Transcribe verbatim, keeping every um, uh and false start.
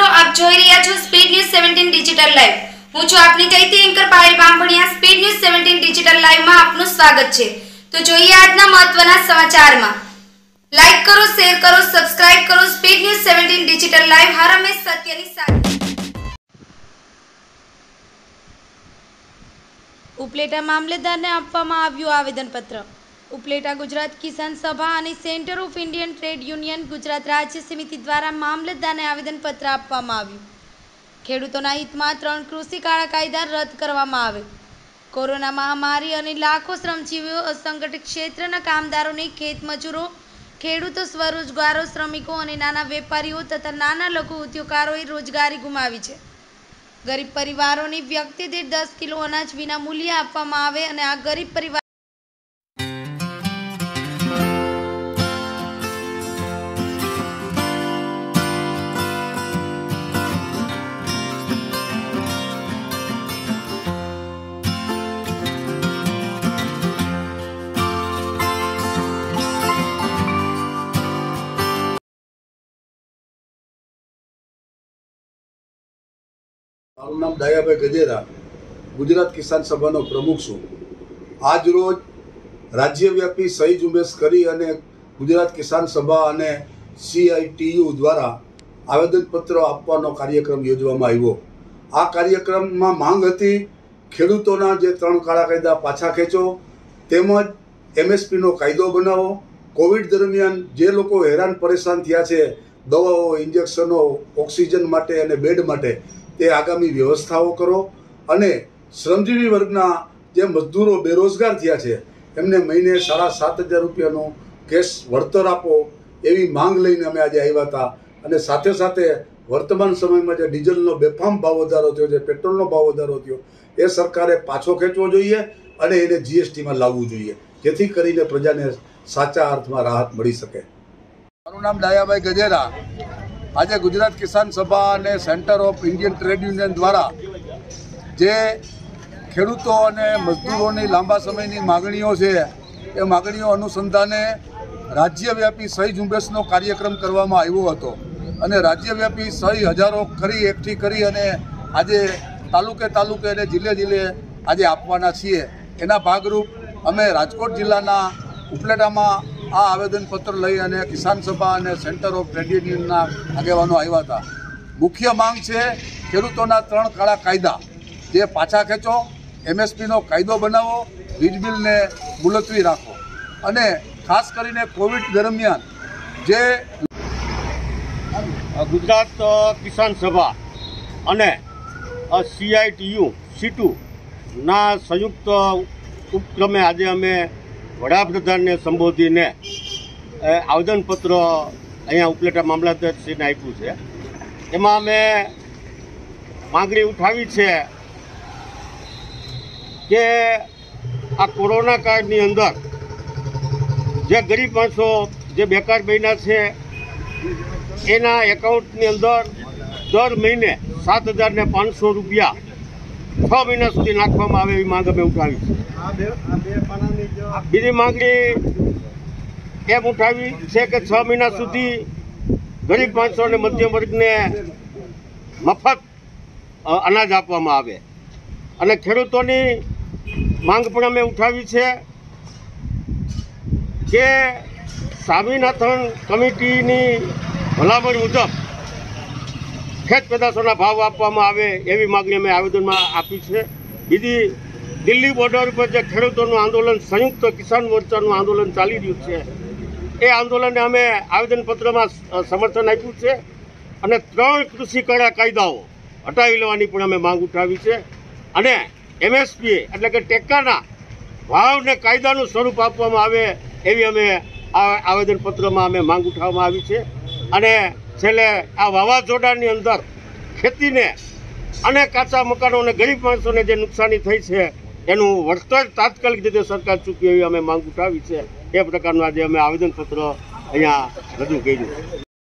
मित्रों आप જોઈ રહ્યા છો સ્પીડ ન્યૂઝ सत्रह ડિજિટલ લાઈવ। હું છું આપની ચૈતી anchor Payal Bamaniya. Speed news सत्रह ડિજિટલ લાઈવમાં આપનું સ્વાગત છે। તો જોઈએ આજના મહત્વના સમાચારમાં, લાઈક કરો, શેર કરો, સબસ્ક્રાઇબ કરો। સ્પીડ ન્યૂઝ सत्रह ડિજિટલ લાઈવ હર હંમેશ સત્યની સાથે। ઉપલેટા મામલતદારને આપવામાં આવ્યું આવેદનપત્ર। ઉપલેટા ગુજરાત કિસાન સભા અને centre of Indian trade union Gujarat રાજ્ય સમિતિ દ્વારા મામલતદારને આવેદનપત્ર આપવામાં આવ્યું। ખેડૂતોના હિતમાં ત્રણ કૃષિ કાળા કાયદા રદ કરવામાં આવે। કોરોના મહામારી અને લાખો શ્રમજીવીઓ, અસંગઠિત ક્ષેત્રના કામદારોને, ખેતમજૂરો, ખેડૂતો, સ્વરોજગારો, શ્રમિકો અને નાના વેપારીઓ તથા નાના લઘુ ઉદ્યોગકારોએ રોજગારી ગુમાવી છે। ગરીબ પરિવારોને વ્યક્તિ દીઠ દસ કિલો અનાજ વિના મૂલ્યે આપવામાં આવે અને આ ગરીબ પરિવાર મારું નામ દયાભાઈ ગજેરા, ગુજરાત કિસાન સભાનો પ્રમુખ છું। આજ રોજ રાજ્યવ્યાપી સહી ઝુંબેશ કરી અને ગુજરાત કિસાન સભા અને સીઆઈટીયુ દ્વારા આવેદનપત્ર આપવાનો કાર્યક્રમ યોજવામાં આવ્યો। આ કાર્યક્રમમાં માંગ હતી ખેડૂતોના જે ત્રણ કાળા કાયદા પાછા ખેંચો, તેમજ એમએસપીનો કાયદો બનાવો। કોવિડ દરમિયાન જે લોકો હેરાન પરેશાન થયા છે દવાઓ, ઇન્જેક્શનો, ઓક્સિજન માટે અને બેડ માટે, તે આગામી વ્યવસ્થાઓ કરો અને શ્રમજીવી વર્ગના જે મજદૂરો બેરોજગાર થયા છે એમને મહિને સાડા સાત હજાર રૂપિયાનો કેશ વળતર આપો, એવી માંગ લઈને અમે આજે આવ્યા હતા। અને સાથે સાથે વર્તમાન સમયમાં જે ડીઝલનો બેફામ ભાવ વધારો થયો છે, પેટ્રોલનો ભાવ વધારો થયો, એ સરકારે પાછો ખેંચવો જોઈએ અને એને જીએસટીમાં લાવવું જોઈએ, જેથી કરીને પ્રજાને સાચા અર્થમાં રાહત મળી શકે। મારું નામ દયાભાઈ ગજેરા। આજે ગુજરાત કિસાન સભા અને centre of Indian trade union દ્વારા જે ખેડૂતો અને મજદૂરોની લાંબા સમયની માગણીઓ છે, એ માગણીઓ અનુસંધાને રાજ્યવ્યાપી સહી ઝુંબેશનો કાર્યક્રમ કરવામાં આવ્યો હતો અને રાજ્યવ્યાપી સહી હજારો કરી એકઠી કરી અને આજે તાલુકે તાલુકે અને જિલ્લે જિલ્લે આજે આપવાના છીએ। એના ભાગરૂપ અમે રાજકોટ જિલ્લાના ઉપલેટામાં આ આવેદનપત્ર લઈ અને કિસાન સભા અને સેન્ટર ઓફ ટ્રેડ યુનિયનના આગેવાનો આવ્યા હતા। મુખ્ય માંગ છે ખેડૂતોના ત્રણ કાળા કાયદા જે પાછા ખેંચો, એમએસપીનો કાયદો બનાવો, વીજ બિલને મુલતવી રાખો અને ખાસ કરીને કોવિડ દરમિયાન જે ગુજરાત કિસાન સભા અને સીઆઈટીયુ સીટુના સંયુક્ત ઉપક્રમે આજે અમે વડાપ્રધાનને સંબોધીને આવેદનપત્ર અહીંયા ઉપલેટા મામલતદાર શ્રીને આપ્યું છે। એમાં અમે માગણી ઉઠાવી છે કે આ કોરોના કાળની અંદર જે ગરીબ માણસો જે બેકાર બન્યા છે એના એકાઉન્ટની અંદર દર મહિને સાત હજાર ને પાંચસો રૂપિયા છ મહિના સુધી નાખવામાં આવે એવી માંગ અમે ઉઠાવી છે। બીજી માંગણી એમ ઉઠાવી છે કે છ મહિના સુધી ગરીબ માણસો અને મધ્યમ વર્ગને મફત અનાજ આપવામાં આવે। અને ખેડૂતોની માંગ પણ અમે ઉઠાવી છે કે સ્વામીનાથન કમિટીની ભલામણ મુજબ ખેત પેદાશોના ભાવ આપવામાં આવે એવી માગણી અમે આવેદનમાં આપી છે। બીજી દિલ્હી બોર્ડર પર જે ખેડૂતોનું આંદોલન, સંયુક્ત કિસાન મોરચાનું આંદોલન ચાલી રહ્યું છે, એ આંદોલનને અમે આવેદનપત્રમાં સમર્થન આપ્યું છે અને ત્રણ કૃષિ કાળા કાયદાઓ હટાવી લેવાની પણ અમે માંગ ઉઠાવી છે। અને એમએસપી એટલે કે ટેકાના ભાવને કાયદાનું સ્વરૂપ આપવામાં આવે એવી અમે આ આવેદનપત્રમાં અમે માંગ ઉઠાવવામાં આવી છે। અને છેલ્લે આ વાવાઝોડાની અંદર ખેતીને અને કાચા મકાનો અને ગરીબ માણસોને જે નુકસાની થઈ છે એનું વળતર તાત્કાલિક રીતે સરકાર ચૂકવે એવી અમે માંગ ઉઠાવી છે। એ પ્રકારનું આજે અમે આવેદનપત્ર અહીંયા રજૂ કર્યું છે।